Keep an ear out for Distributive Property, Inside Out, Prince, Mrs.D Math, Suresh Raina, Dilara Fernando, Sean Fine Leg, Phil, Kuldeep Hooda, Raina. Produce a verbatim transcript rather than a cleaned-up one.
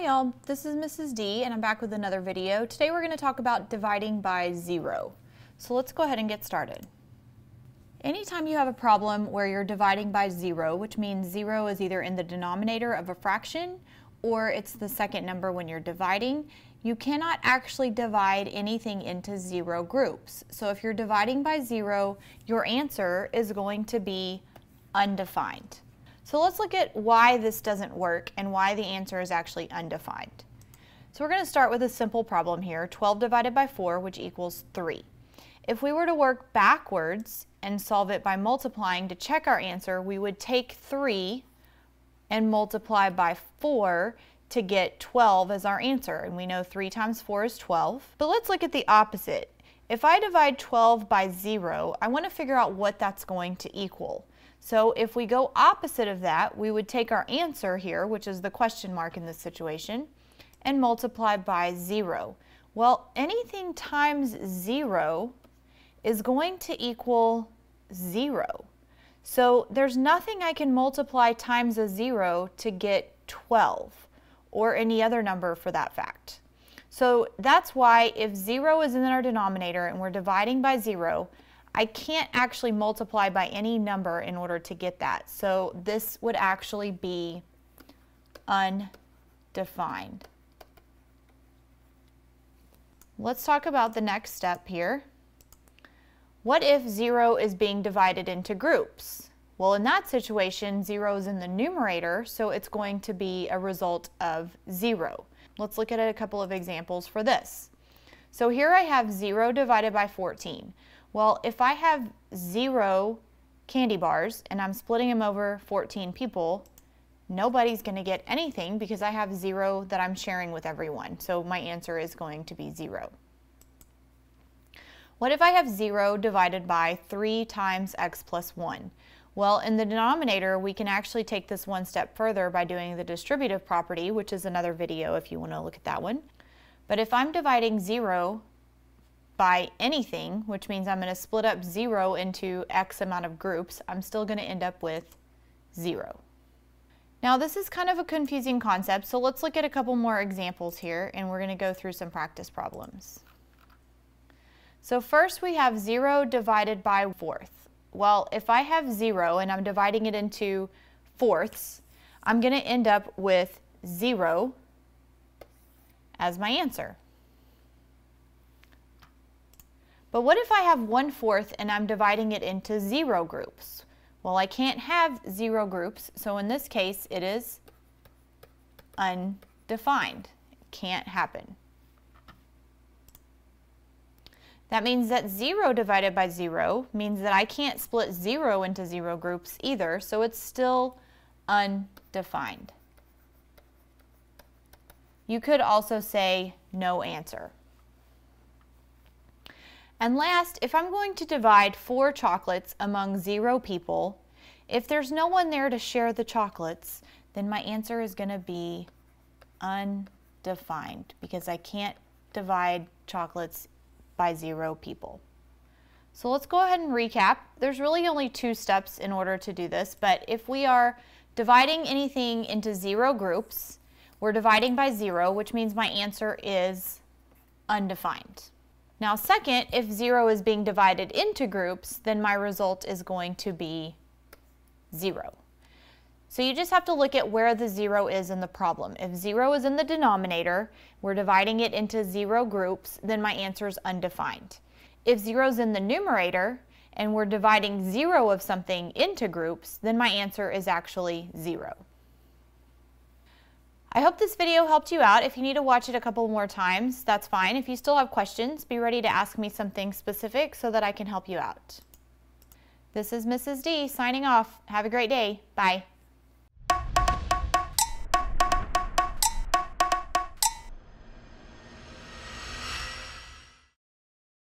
Hi y'all, this is Missus D and I'm back with another video. Today we're going to talk about dividing by zero. So let's go ahead and get started. Anytime you have a problem where you're dividing by zero, which means zero is either in the denominator of a fraction or it's the second number when you're dividing, you cannot actually divide anything into zero groups. So if you're dividing by zero, your answer is going to be undefined. So let's look at why this doesn't work and why the answer is actually undefined. So we're going to start with a simple problem here, twelve divided by four, which equals three. If we were to work backwards and solve it by multiplying to check our answer, we would take three and multiply by four to get twelve as our answer. And we know three times four is twelve. But let's look at the opposite. If I divide twelve by zero, I want to figure out what that's going to equal. So if we go opposite of that, we would take our answer here, which is the question mark in this situation, and multiply by zero. Well, anything times zero is going to equal zero. So there's nothing I can multiply times a zero to get twelve, or any other number for that fact. So that's why if zero is in our denominator and we're dividing by zero, I can't actually multiply by any number in order to get that. So this would actually be undefined. Let's talk about the next step here. What if zero is being divided into groups? Well, in that situation, zero is in the numerator, so it's going to be a result of zero. Let's look at a couple of examples for this. So here I have zero divided by fourteen. Well, if I have zero candy bars and I'm splitting them over fourteen people, nobody's going to get anything because I have zero that I'm sharing with everyone. So my answer is going to be zero. What if I have zero divided by three times x plus one? Well, in the denominator, we can actually take this one step further by doing the distributive property, which is another video if you want to look at that one. But if I'm dividing zero by anything, which means I'm going to split up zero into X amount of groups, I'm still going to end up with zero. Now this is kind of a confusing concept, so let's look at a couple more examples here and we're going to go through some practice problems. So first we have zero divided by fourth. Well, if I have zero and I'm dividing it into fourths, I'm going to end up with zero as my answer. But what if I have one fourth and I'm dividing it into zero groups? Well, I can't have zero groups, so in this case it is undefined. It can't happen. That means that zero divided by zero means that I can't split zero into zero groups either, so it's still undefined. You could also say no answer. And last, if I'm going to divide four chocolates among zero people, if there's no one there to share the chocolates, then my answer is going to be undefined because I can't divide chocolates by zero people. So let's go ahead and recap. There's really only two steps in order to do this, but if we are dividing anything into zero groups, we're dividing by zero, which means my answer is undefined. Now second, if zero is being divided into groups, then my result is going to be zero. So you just have to look at where the zero is in the problem. If zero is in the denominator, we're dividing it into zero groups, then my answer is undefined. If zero is in the numerator, and we're dividing zero of something into groups, then my answer is actually zero. I hope this video helped you out. If you need to watch it a couple more times, that's fine. If you still have questions, be ready to ask me something specific so that I can help you out. This is Missus D signing off. Have a great day. Bye.